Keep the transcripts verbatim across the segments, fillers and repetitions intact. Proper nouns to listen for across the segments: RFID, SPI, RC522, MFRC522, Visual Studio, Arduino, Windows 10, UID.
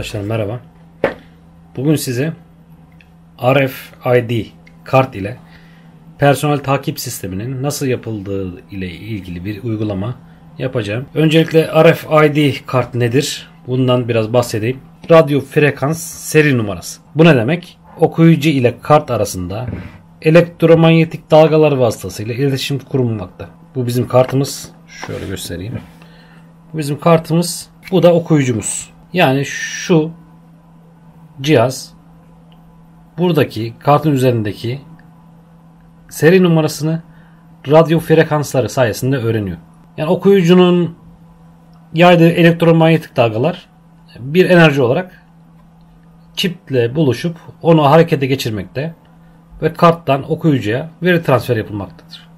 Arkadaşlar merhaba. Bugün size R F I D kart ile personel takip sisteminin nasıl yapıldığı ile ilgili bir uygulama yapacağım. Öncelikle R F I D kart nedir? Bundan biraz bahsedeyim. Radyo frekans seri numarası. Bu ne demek? Okuyucu ile kart arasında elektromanyetik dalgalar vasıtasıyla iletişim kurulmakta. Bu bizim kartımız. Şöyle göstereyim. Bu bizim kartımız. Bu da okuyucumuz. Yani şu cihaz buradaki kartın üzerindeki seri numarasını radyo frekansları sayesinde öğreniyor. Yani okuyucunun yaydığı elektromanyetik dalgalar bir enerji olarak çiple buluşup onu harekete geçirmekte ve karttan okuyucuya veri transfer yapılmaktadır.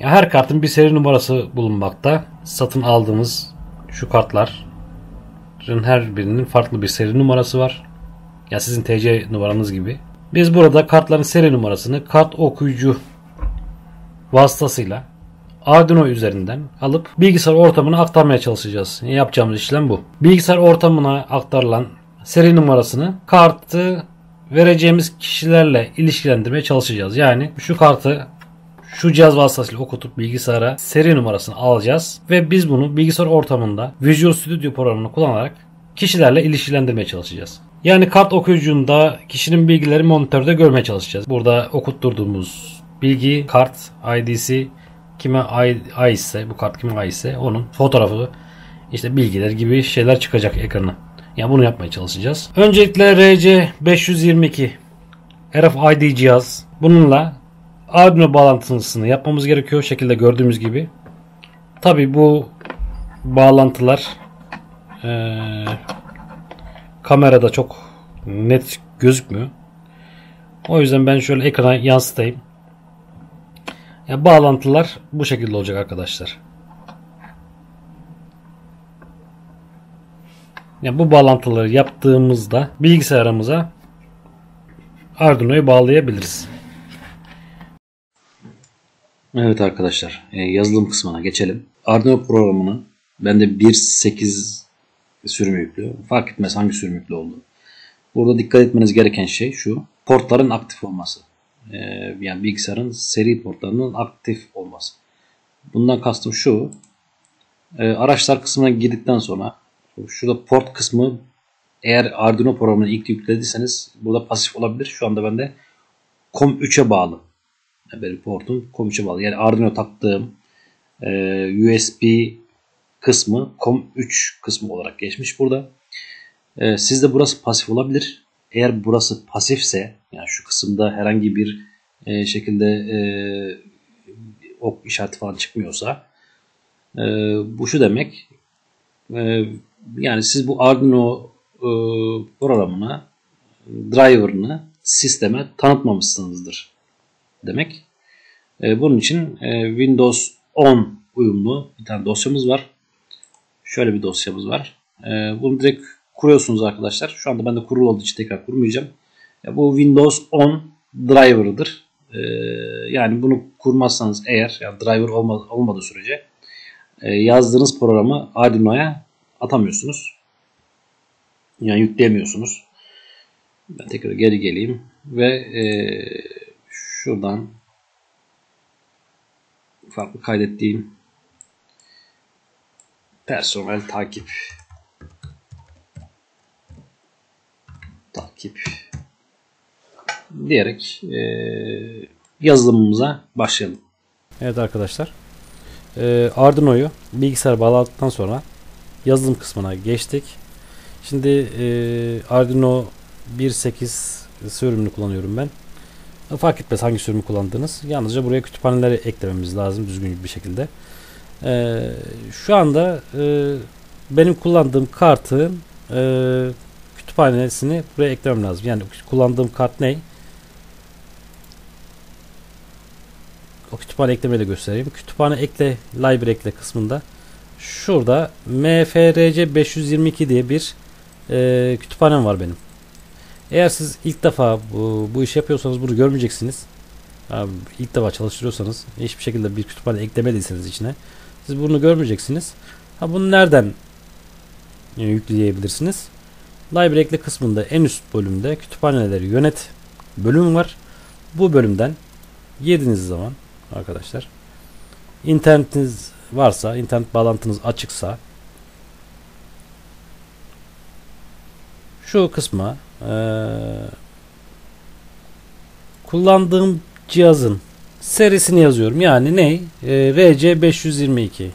Yani her kartın bir seri numarası bulunmakta. Satın aldığımız şu kartlar, her birinin farklı bir seri numarası var. Ya sizin T C numaranız gibi. Biz burada kartların seri numarasını kart okuyucu vasıtasıyla Arduino üzerinden alıp bilgisayar ortamına aktarmaya çalışacağız. Yapacağımız işlem bu. Bilgisayar ortamına aktarılan seri numarasını kartı vereceğimiz kişilerle ilişkilendirmeye çalışacağız. Yani şu kartı şu cihaz vasıtasıyla okutup bilgisayara seri numarasını alacağız ve biz bunu bilgisayar ortamında Visual Studio programını kullanarak kişilerle ilişkilendirmeye çalışacağız. Yani kart okuyucunda kişinin bilgileri monitörde görmeye çalışacağız. Burada okutturduğumuz bilgi, kart I D'si kime ait ise, bu kart kime ait ise onun fotoğrafı, işte bilgiler gibi şeyler çıkacak ekrana. Yani bunu yapmaya çalışacağız. Öncelikle R C beş yüz yirmi iki R F I D cihaz. Bununla Arduino bağlantısını yapmamız gerekiyor. Şekilde gördüğümüz gibi. Tabi bu bağlantılar e, kamerada çok net gözükmüyor. O yüzden ben şöyle ekrana yansıtayım. Ya, bağlantılar bu şekilde olacak arkadaşlar. Ya, bu bağlantıları yaptığımızda bilgisayarımıza Arduino'yu bağlayabiliriz. Evet arkadaşlar, yazılım kısmına geçelim. Arduino programını bende bir nokta sekiz sürümü yüklü. Fark etmez hangi sürüm yüklü oldu. Burada dikkat etmeniz gereken şey şu. Portların aktif olması. Yani bilgisayarın seri portlarının aktif olması. Bundan kastım şu. Araçlar kısmına girdikten sonra şurada port kısmı, eğer Arduino programını ilk yüklediyseniz burada pasif olabilir. Şu anda bende com üçe bağlı. Benim portum com üçe bağlı. Yani Arduino taktığım e, U S B kısmı com üç kısmı olarak geçmiş burada. E, sizde burası pasif olabilir. Eğer burası pasifse, yani şu kısımda herhangi bir e, şekilde e, ok işareti falan çıkmıyorsa e, bu şu demek. E, yani siz bu Arduino e, programını, driver'ını sisteme tanıtmamışsınızdır demek. Bunun için Windows on uyumlu bir tane dosyamız var. Şöyle bir dosyamız var. Bunu direkt kuruyorsunuz arkadaşlar. Şu anda ben de kurulu olduğu için tekrar kurmayacağım. Bu Windows on driver'ıdır. Yani bunu kurmazsanız eğer, yani driver olmadığı sürece yazdığınız programı Arduino'ya atamıyorsunuz. Yani yükleyemiyorsunuz. Ben tekrar geri geleyim ve şuradan farklı kaydettiğim personel takip takip diyerek e, yazılımımıza başlayalım. Evet arkadaşlar, e, Arduino'yu bilgisayar bağladıktan sonra yazılım kısmına geçtik. Şimdi e, Arduino bir nokta sekiz sürümünü kullanıyorum ben. Fark etmez hangi sürümü kullandınız. Yalnızca buraya kütüphaneleri eklememiz lazım düzgün bir şekilde. Ee, şu anda e, benim kullandığım kartın e, kütüphanesini buraya eklemem lazım. Yani kullandığım kart ne? O kütüphane eklemeyi de göstereyim. Kütüphane ekle, library ekle kısmında şurada M F R C beş yüz yirmi iki diye bir e, kütüphanem var benim. Eğer siz ilk defa bu, bu işi yapıyorsanız bunu görmeyeceksiniz. Yani ilk defa çalıştırıyorsanız, hiçbir şekilde bir kütüphane eklemediyseniz içine, siz bunu görmeyeceksiniz. Ha, bunu nereden yükleyebilirsiniz? Library ekle kısmında en üst bölümde kütüphaneleri yönet bölüm var. Bu bölümden girdiğiniz zaman arkadaşlar, internetiniz varsa, internet bağlantınız açıksa şu kısma ee, kullandığım cihazın serisini yazıyorum. Yani ne? E, R C beş yüz yirmi iki.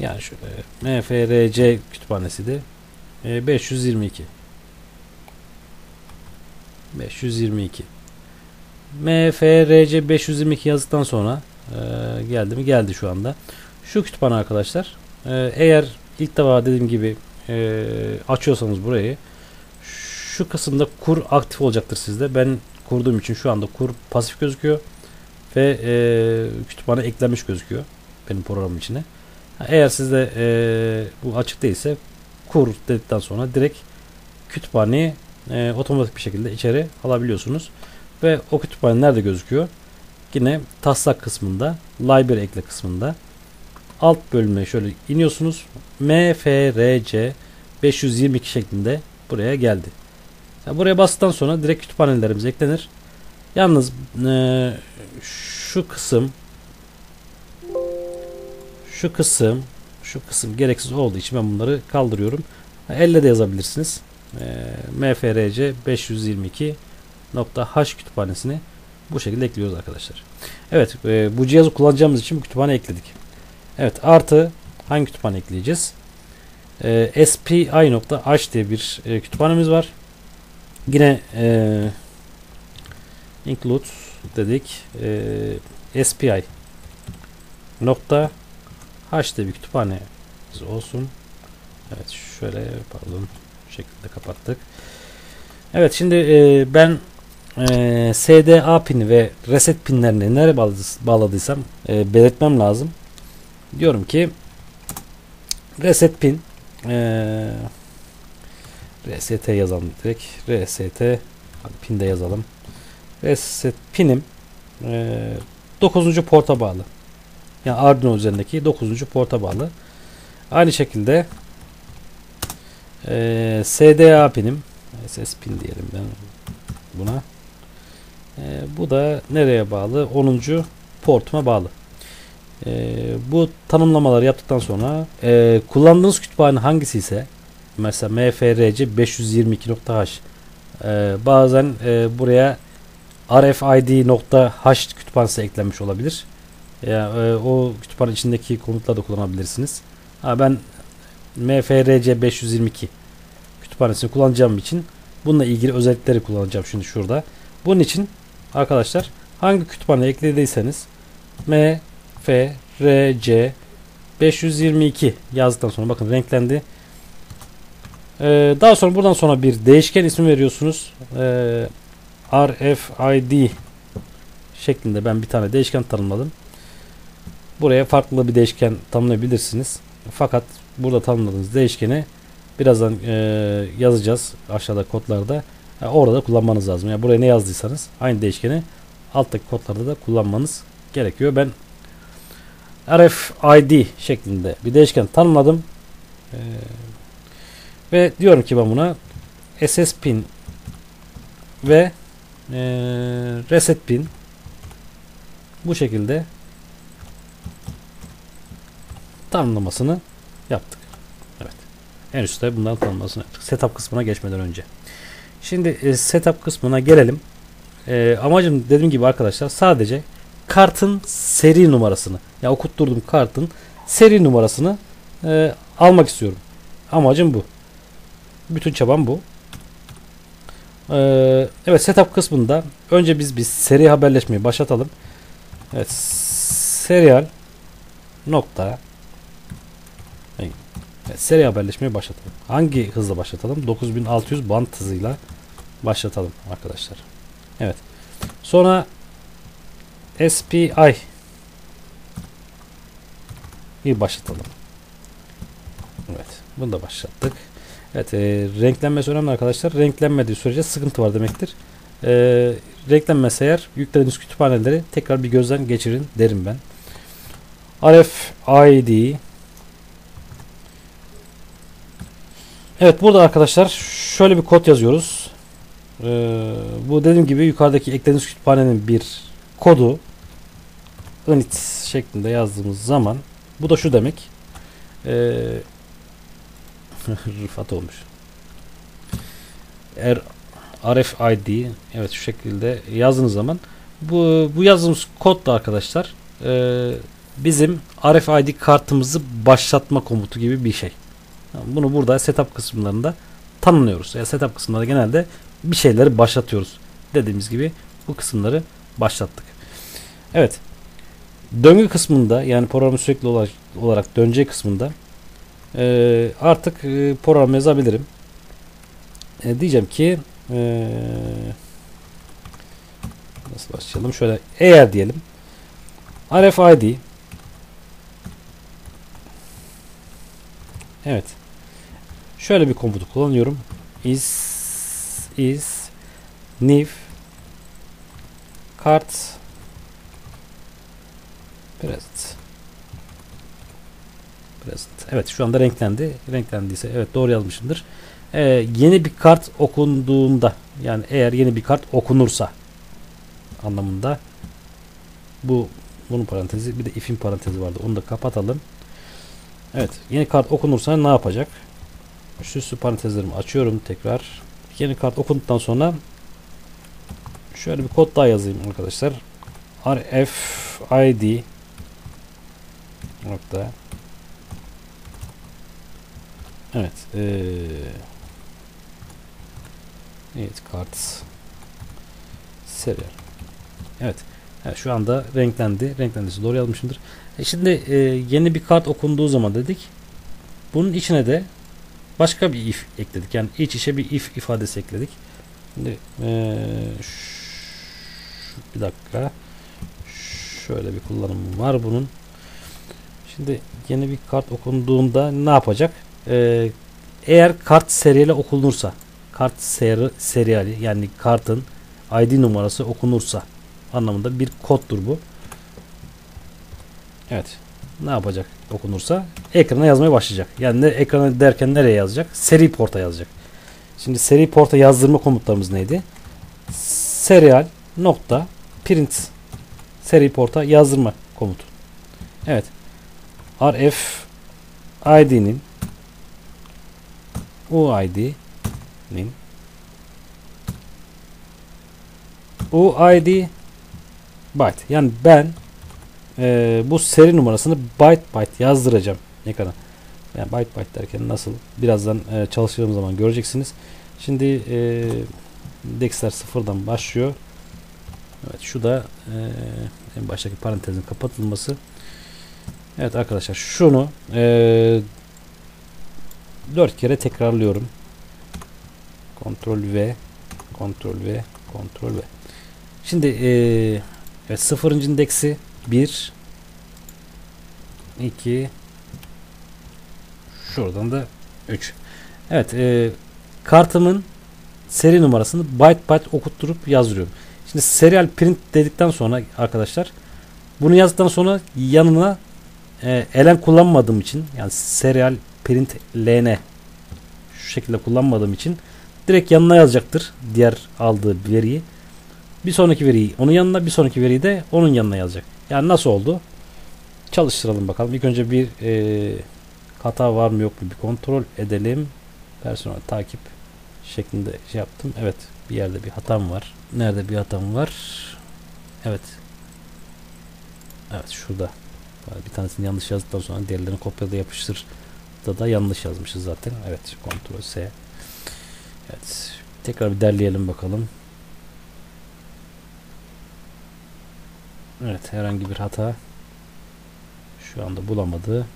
Yani şöyle M F R C kütüphanesi de e, beş yüz yirmi iki. beş yüz yirmi iki. M F R C beş yüz yirmi iki yazdıktan sonra e, geldi mi? Geldi şu anda. Şu kütüphane arkadaşlar. E, eğer ilk defa dediğim gibi e, açıyorsanız burayı, şu kısımda kur aktif olacaktır sizde. Ben kurduğum için şu anda kur pasif gözüküyor ve e, kütüphane eklenmiş gözüküyor benim programım içine. Eğer sizde e, bu açık değilse kur dedikten sonra direkt kütüphaneyi e, otomatik bir şekilde içeri alabiliyorsunuz ve o kütüphane nerede gözüküyor? Yine taslak kısmında, library ekle kısmında alt bölüme şöyle iniyorsunuz. M F R C beş yüz yirmi iki şeklinde buraya geldi. Yani buraya bastıktan sonra direkt kütüphanelerimiz eklenir. Yalnız e, şu kısım şu kısım şu kısım gereksiz olduğu için ben bunları kaldırıyorum. Elle de yazabilirsiniz. E, M F R C beş yüz yirmi iki nokta H kütüphanesini bu şekilde ekliyoruz arkadaşlar. Evet, e, bu cihazı kullanacağımız için bu kütüphane ekledik. Evet, artı hangi kütüphane ekleyeceğiz? E, S P I nokta H diye bir e, kütüphanemiz var. Yine e, include dedik, e, S P I nokta H diye bir kütüphanemiz olsun. Evet, şöyle pardon, bu şekilde kapattık. Evet, şimdi e, ben e, S D A pini ve reset pinlerini nereye bağladıysam e, belirtmem lazım. Diyorum ki reset pin e, R S T yazalım direkt. R S T pin de yazalım. Reset pinim e, dokuzuncu porta bağlı. Yani Arduino üzerindeki dokuzuncu porta bağlı. Aynı şekilde e, S D A pinim, S S pin diyelim ben buna. E, bu da nereye bağlı? onuncu portuma bağlı. E, bu tanımlamaları yaptıktan sonra e, kullandığınız kütüphane hangisi ise, mesela M F R C beş yüz yirmi iki nokta H ee, bazen e, buraya R F I D nokta H kütüphanesi eklenmiş olabilir. Yani, e, o kütüphane içindeki komutları da kullanabilirsiniz. Ha, ben M F R C beş yüz yirmi iki kütüphanesini kullanacağım için bununla ilgili özellikleri kullanacağım şimdi şurada. Bunun için arkadaşlar hangi kütüphane eklediyseniz M F R C beş yüz yirmi iki yazdıktan sonra bakın renklendi. Daha sonra buradan sonra bir değişken ismi veriyorsunuz. Ee, R F I D şeklinde ben bir tane değişken tanımladım. Buraya farklı bir değişken tanımlayabilirsiniz. Fakat burada tanımladığınız değişkeni birazdan e, yazacağız aşağıda kodlarda. Yani orada da kullanmanız lazım. Yani buraya ne yazdıysanız aynı değişkeni alttaki kodlarda da kullanmanız gerekiyor. Ben R F I D şeklinde bir değişken tanımladım. Ee, Ve diyorum ki ben buna S S pin ve e, reset pin bu şekilde tanımlamasını yaptık. Evet. En üstte bundan tanımlamasını yaptık. Setup kısmına geçmeden önce. Şimdi e, setup kısmına gelelim. E, amacım dediğim gibi arkadaşlar sadece kartın seri numarasını, ya okutturduğum kartın seri numarasını e, almak istiyorum. Amacım bu. Bütün çabam bu. Ee, evet, setup kısmında önce biz bir seri haberleşmeyi başlatalım. Evet, serial nokta evet, seri haberleşmeyi başlatalım. Hangi hızla başlatalım? dokuz bin altı yüz band hızıyla başlatalım arkadaşlar. Evet. Sonra S P I bir başlatalım. Evet. Bunu da başlattık. Evet, e, renklenmesi önemli arkadaşlar. Renklenmediği sürece sıkıntı var demektir. E, renklenmese eğer yüklediğiniz kütüphaneleri tekrar bir gözden geçirin derim ben. R F I D Evet, burada arkadaşlar şöyle bir kod yazıyoruz. Ee, bu dediğim gibi yukarıdaki eklediğimiz kütüphanenin bir kodu init şeklinde yazdığımız zaman, bu da şu demek. Ee, Rıfat olmuş. R F I D, evet, şu şekilde yazdığınız zaman bu, bu yazdığımız kod da arkadaşlar e, bizim R F I D kartımızı başlatma komutu gibi bir şey. Bunu burada setup kısımlarında tanımlıyoruz. Yani setup kısımları genelde bir şeyleri başlatıyoruz. Dediğimiz gibi bu kısımları başlattık. Evet. Döngü kısmında, yani programı sürekli olarak, olarak döneceği kısmında e, artık e, programı yazabilirim. E, diyeceğim ki e, nasıl başlayalım? Şöyle eğer diyelim R F I D, evet, şöyle bir komutu kullanıyorum. Is is new card present present. Evet, şu anda renklendi. Renklendiyse evet, doğru yazmışımdır. Ee, yeni bir kart okunduğunda, yani eğer yeni bir kart okunursa anlamında bu, bunun parantezi, bir de if'in parantezi vardı. Onu da kapatalım. Evet, yeni kart okunursa ne yapacak? Süslü parantezlerimi açıyorum tekrar. Yeni kart okunduktan sonra şöyle bir kod daha yazayım arkadaşlar. R F I D nokta. Evet. Ee, evet, kart serial. Evet. Evet, şu anda renklendi. Renklendisi doğru yazmışımdır. E şimdi e, yeni bir kart okunduğu zaman dedik. Bunun içine de başka bir if ekledik. Yani iç içe bir if ifadesi ekledik. Şimdi e, şu, bir dakika. Şöyle bir kullanımı var bunun. Şimdi yeni bir kart okunduğunda ne yapacak? E, eğer kart seriyeli okunursa, kart seri, seriyeli yani kartın I D numarası okunursa anlamında bir koddur bu. Evet. Ne yapacak? Okunursa ekrana yazmaya başlayacak. Yani ne, ekrana derken nereye yazacak? Seri porta yazacak. Şimdi seri porta yazdırma komutlarımız neydi? Serial nokta print, seri porta yazdırma komutu. Evet. R F I D'nin U I D'nin U I D byte. Yani ben Ee, bu seri numarasını byte byte yazdıracağım ekrana. Yani byte byte derken nasıl, birazdan e, çalıştığım zaman göreceksiniz. Şimdi e, indexler sıfırdan başlıyor. Evet, şu da e, en baştaki parantezin kapatılması. Evet arkadaşlar, şunu e, dört kere tekrarlıyorum. Ctrl V, Ctrl V, Ctrl V. Şimdi e, evet, sıfırıncı indeksi bir iki, şuradan da üç. Evet, e, kartımın seri numarasını byte byte okutturup yazdırıyorum. Şimdi serial print dedikten sonra arkadaşlar, bunu yazdıktan sonra yanına e, ln kullanmadığım için, yani serial print ln şu şekilde kullanmadığım için direkt yanına yazacaktır diğer aldığı veriyi. Bir sonraki veriyi onun yanına, bir sonraki veriyi de onun yanına yazacak. Yani nasıl oldu? Çalıştıralım bakalım. İlk önce bir e, hata var mı yok mu bir kontrol edelim. Personel takip şeklinde şey yaptım. Evet, bir yerde bir hatam var. Nerede bir hatam var? Evet. Evet, şurada. Bir tanesini yanlış yazdıktan sonra diğerlerini kopyala yapıştır da da yanlış yazmışız zaten. Evet, kontrol S. Evet. Tekrar bir derleyelim bakalım. Evet, herhangi bir hata şu anda bulamadı.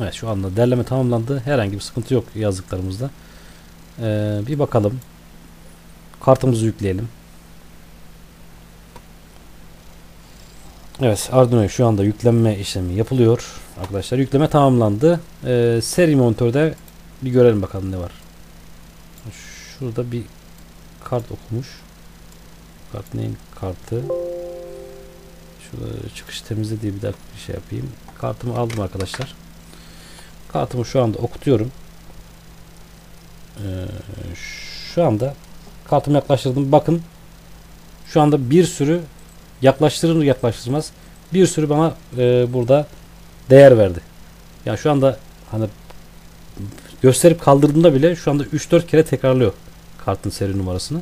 Evet, şu anda derleme tamamlandı. Herhangi bir sıkıntı yok yazdıklarımızda. Ee, bir bakalım. Kartımızı yükleyelim. Evet, Arduino şu anda yüklenme işlemi yapılıyor. Arkadaşlar, yükleme tamamlandı. Ee, seri monitörde bir görelim bakalım ne var. Şurada bir kart okumuş. Kart neyim? Kartı. Şurada çıkış temizle diye bir dakika bir şey yapayım. Kartımı aldım arkadaşlar. Kartımı şu anda okutuyorum. Ee, şu anda kartımı yaklaştırdım. Bakın şu anda bir sürü yaklaştırır yaklaştırmaz bir sürü bana e, burada değer verdi. Yani şu anda hani gösterip kaldırdığımda bile şu anda üç dört kere tekrarlıyor kartın seri numarasını.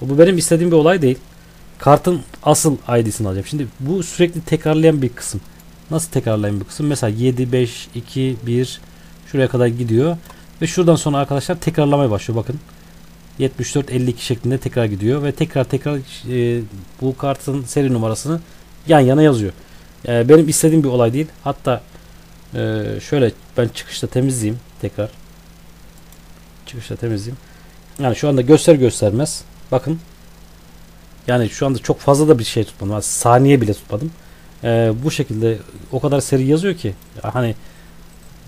Bu benim istediğim bir olay değil. Kartın asıl I D'sini alacağım. Şimdi bu sürekli tekrarlayan bir kısım. Nasıl tekrarlayan bir kısım? Mesela yedi, beş, iki, bir şuraya kadar gidiyor. Ve şuradan sonra arkadaşlar tekrarlamaya başlıyor. Bakın yetmiş dört, elli iki şeklinde tekrar gidiyor. Ve tekrar tekrar e, bu kartın seri numarasını yan yana yazıyor. E, benim istediğim bir olay değil. Hatta e, şöyle ben çıkışta temizleyeyim. Tekrar çıkışta temizleyeyim. Yani şu anda göster göstermez. Bakın. Yani şu anda çok fazla da bir şey tutmadım. Yani saniye bile tutmadım. Ee, bu şekilde o kadar seri yazıyor ki hani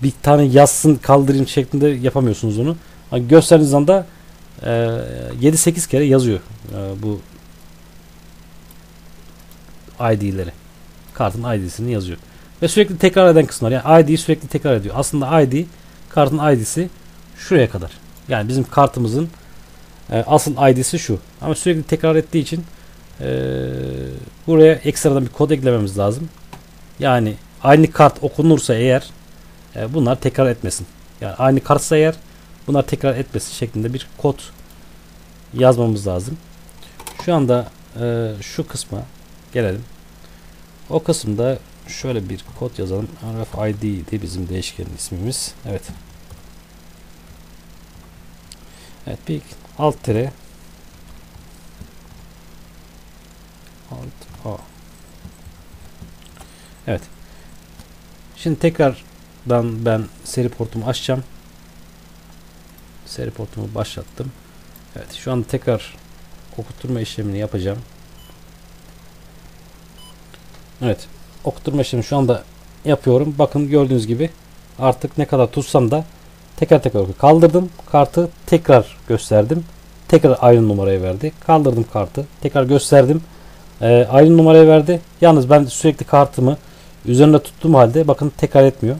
bir tane yazsın kaldırayım şeklinde yapamıyorsunuz onu. Hani gösterdiğiniz anda e, yedi sekiz kere yazıyor e, bu I D'leri. Kartın I D'sini yazıyor. Ve sürekli tekrar eden kısımlar. Yani I D'yi sürekli tekrar ediyor. Aslında I D, kartın I D'si şuraya kadar. Yani bizim kartımızın asıl I D'si şu. Ama sürekli tekrar ettiği için e, buraya ekstradan bir kod eklememiz lazım. Yani aynı kart okunursa eğer e, bunlar tekrar etmesin. Yani aynı kartsa eğer bunlar tekrar etmesin şeklinde bir kod yazmamız lazım. Şu anda e, şu kısma gelelim. O kısımda şöyle bir kod yazalım. R F I D'di bizim değişkenin ismimiz. Evet. Evet. Bir alt tere alt a. Evet. Şimdi tekrardan ben seri portumu açacağım. Seri portumu başlattım. Evet. Şu anda tekrar okutturma işlemini yapacağım. Evet. Okutturma işlemini şu anda yapıyorum. Bakın gördüğünüz gibi artık ne kadar tutsam da tekrar tekrar kaldırdım. Kartı tekrar gösterdim. Tekrar aynı numarayı verdi. Kaldırdım kartı. Tekrar gösterdim. Ee, aynı numarayı verdi. Yalnız ben sürekli kartımı üzerinde tuttuğum halde bakın tekrar etmiyor.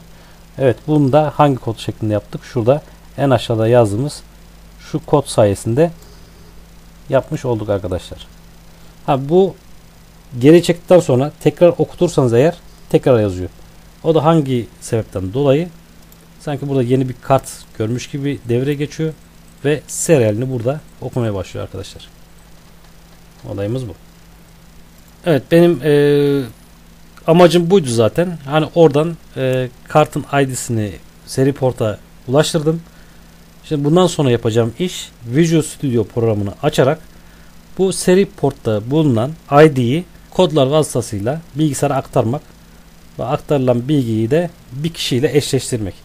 Evet. Bunu da hangi kod şeklinde yaptık? Şurada en aşağıda yazdığımız şu kod sayesinde yapmış olduk arkadaşlar. Ha, bu geri çektikten sonra tekrar okutursanız eğer tekrar yazıyor. O da hangi sebepten dolayı? Sanki burada yeni bir kart görmüş gibi devreye geçiyor ve serialini burada okumaya başlıyor arkadaşlar. Olayımız bu. Evet, benim e, amacım buydu zaten. Hani oradan e, kartın I D'sini seri porta ulaştırdım. Şimdi bundan sonra yapacağım iş Visual Studio programını açarak bu seri portta bulunan I D'yi kodlar vasıtasıyla bilgisayara aktarmak ve aktarılan bilgiyi de bir kişiyle eşleştirmek.